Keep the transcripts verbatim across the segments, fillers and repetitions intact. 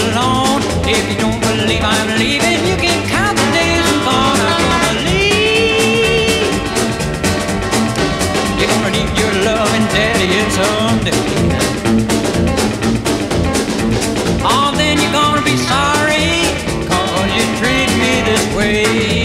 alone. If you don't believe I'm leaving, you can count the days and thought I'm gonna leave. You're gonna need your loving daddy someday. Oh, then you're gonna be sorry, cause you treat me this way.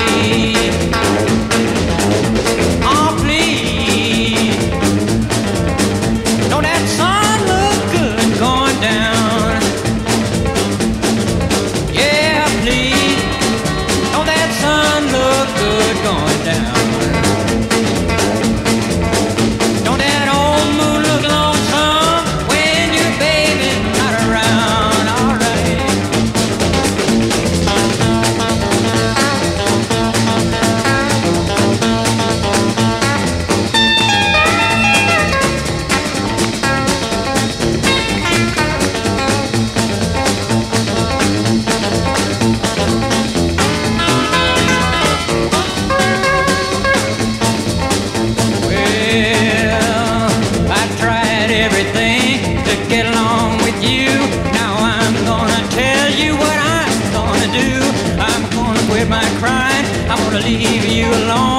Leave you alone.